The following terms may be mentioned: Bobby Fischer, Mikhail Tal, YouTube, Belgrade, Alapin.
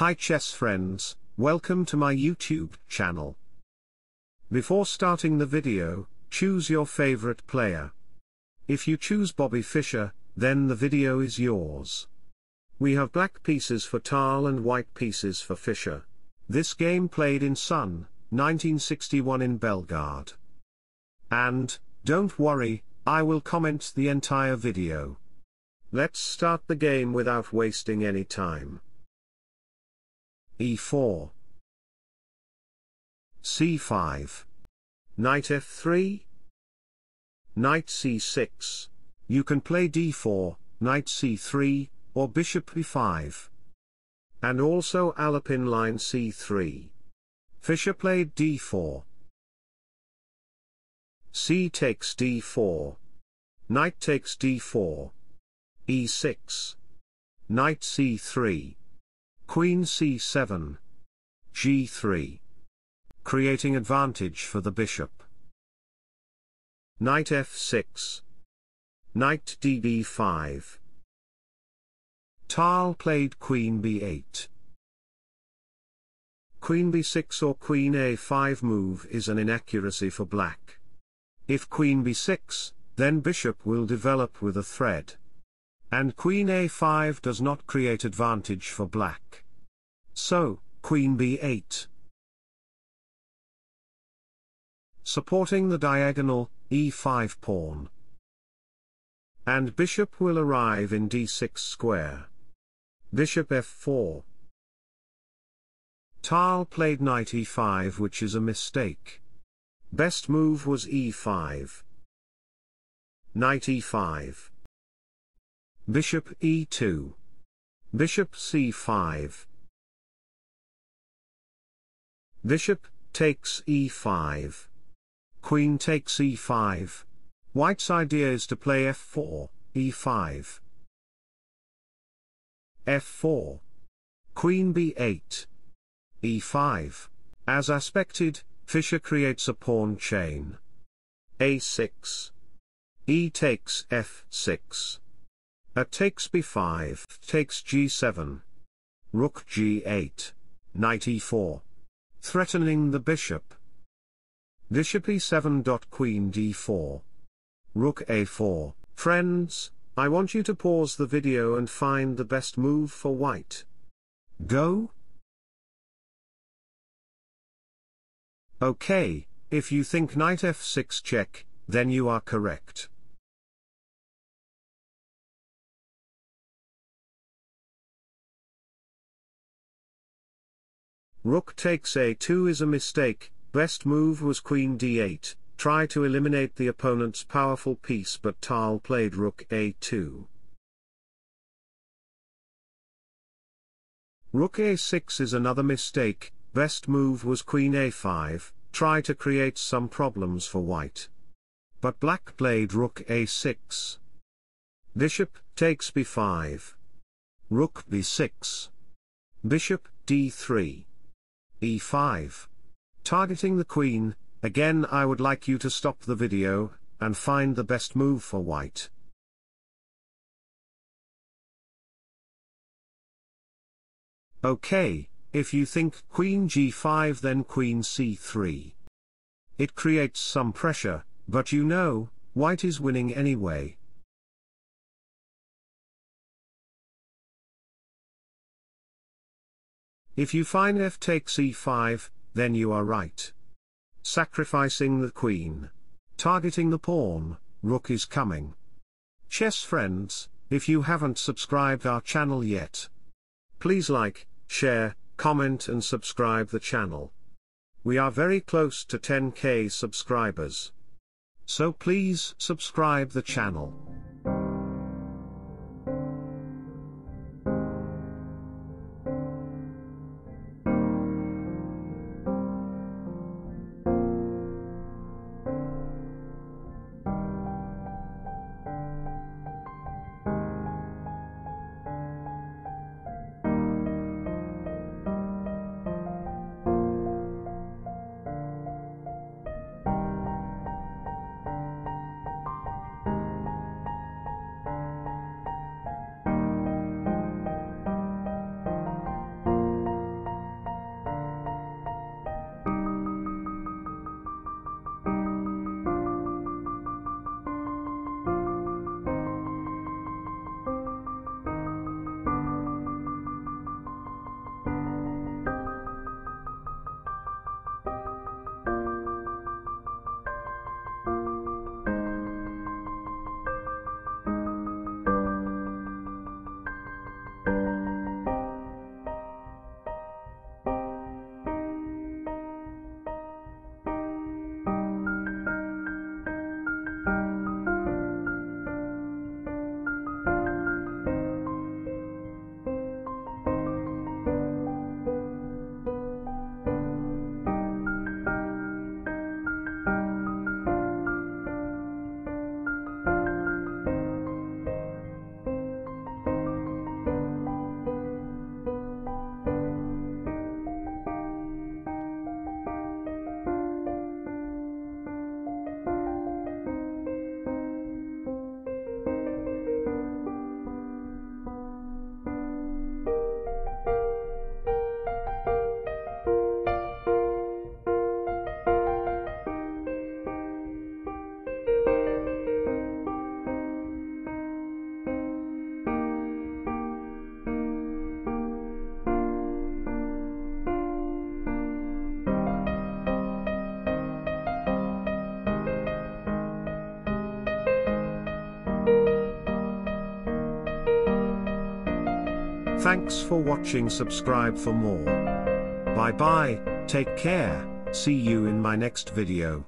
Hi chess friends, welcome to my YouTube channel. Before starting the video, choose your favorite player. If you choose Bobby Fischer, then the video is yours. We have black pieces for Tal and white pieces for Fischer. This game played in Sun, 1961 in Belgrade. And, don't worry, I will comment the entire video. Let's start the game without wasting any time. e4 c5 knight f3 knight c6. You can play d4, knight c3, or bishop e5. And also Alapin line c3. Fischer played d4. c takes d4. Knight takes d4. e6. Knight c3. Queen c7. g3. Creating advantage for the bishop. Knight f6. Knight db5. Tal played queen b8. Queen b6 or queen a5 move is an inaccuracy for black. If queen b6, then bishop will develop with a thread. And queen a5 does not create advantage for black. So, queen b8. Supporting the diagonal, e5 pawn. And bishop will arrive in d6 square. Bishop f4. Tal played knight e5, which is a mistake. Best move was e5. Knight e5. Bishop e2. Bishop c5. Bishop takes e5. Queen takes e5. White's idea is to play f4, e5. f4. Queen b8. e5. As expected, Fischer creates a pawn chain. a6. e takes f6. A takes b5, takes g7. Rook g8. Knight e4. Threatening the bishop. Bishop e7. Queen d4. Rook a4. Friends, I want you to pause the video and find the best move for white. Go! Okay, if you think knight f6 check, then you are correct. Rook takes a2 is a mistake. Best move was queen d8, try to eliminate the opponent's powerful piece, but Tal played rook a2. Rook a6 is another mistake. Best move was queen a5, try to create some problems for white. But black played rook a6. Bishop takes b5. Rook b6. Bishop d3. e5. Targeting the queen. Again, I would like you to stop the video and find the best move for white. Okay. If you think queen g5, then queen c3. It creates some pressure, but you know, white is winning anyway. If you find f takes e5, then you are right. Sacrificing the queen. Targeting the pawn, rook is coming. Chess friends, if you haven't subscribed our channel yet, please like, share, comment and subscribe the channel. We are very close to 10K subscribers. So please subscribe the channel. Thanks for watching. Subscribe for more. Bye bye, take care, see you in my next video.